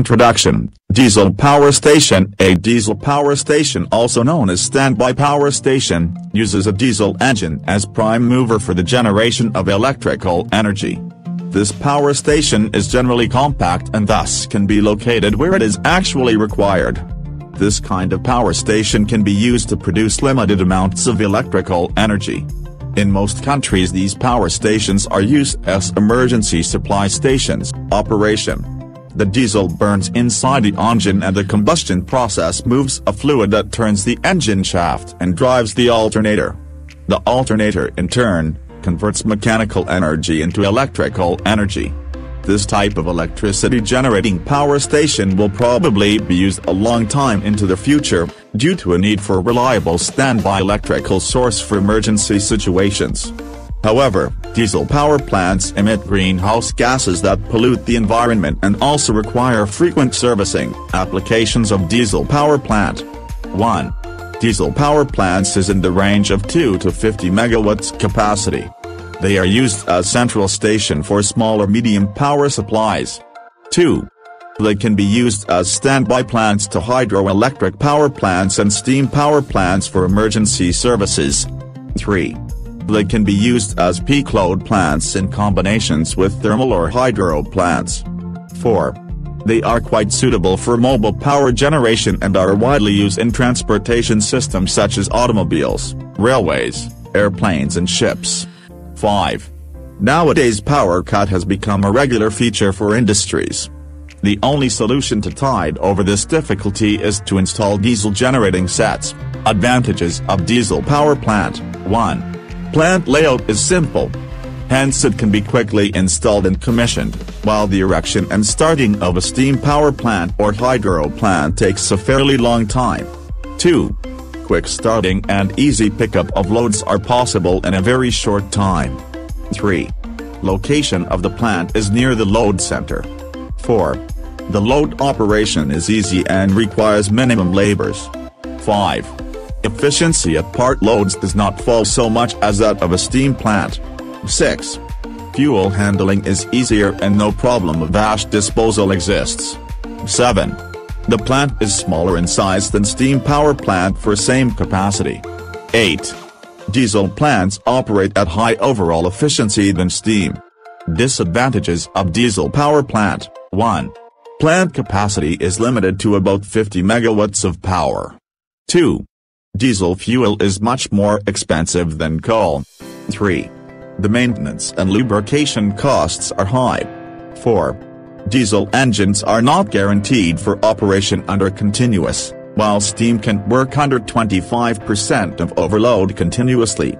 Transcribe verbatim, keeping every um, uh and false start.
Introduction, Diesel Power Station. A diesel power station, also known as standby power station, uses a diesel engine as prime mover for the generation of electrical energy. This power station is generally compact and thus can be located where it is actually required. This kind of power station can be used to produce limited amounts of electrical energy. In most countries, these power stations are used as emergency supply stations. Operation. The diesel burns inside the engine and the combustion process moves a fluid that turns the engine shaft and drives the alternator. The alternator in turn converts mechanical energy into electrical energy. This type of electricity generating power station will probably be used a long time into the future, due to a need for a reliable standby electrical source for emergency situations. However, diesel power plants emit greenhouse gases that pollute the environment and also require frequent servicing. Applications of diesel power plant. one. Diesel power plants is in the range of two to fifty megawatts capacity. They are used as central station for small or medium power supplies. two. They can be used as standby plants to hydroelectric power plants and steam power plants for emergency services. three. They can be used as peak load plants in combinations with thermal or hydro plants. four. They are quite suitable for mobile power generation and are widely used in transportation systems such as automobiles, railways, airplanes and ships. five. Nowadays, power cut has become a regular feature for industries. The only solution to tide over this difficulty is to install diesel generating sets. Advantages of diesel power plant. one. Plant layout is simple. Hence it can be quickly installed and commissioned, while the erection and starting of a steam power plant or hydro plant takes a fairly long time. two. Quick starting and easy pickup of loads are possible in a very short time. three. Location of the plant is near the load center. four. The load operation is easy and requires minimum labors. five. Efficiency of part loads does not fall so much as that of a steam plant. six. Fuel handling is easier and no problem of ash disposal exists. seven. The plant is smaller in size than steam power plant for same capacity. eight. Diesel plants operate at high overall efficiency than steam. Disadvantages of diesel power plant. one. Plant capacity is limited to about fifty megawatts of power. two. Diesel fuel is much more expensive than coal. three. The maintenance and lubrication costs are high. four. Diesel engines are not guaranteed for operation under continuous, while steam can work under twenty-five percent of overload continuously.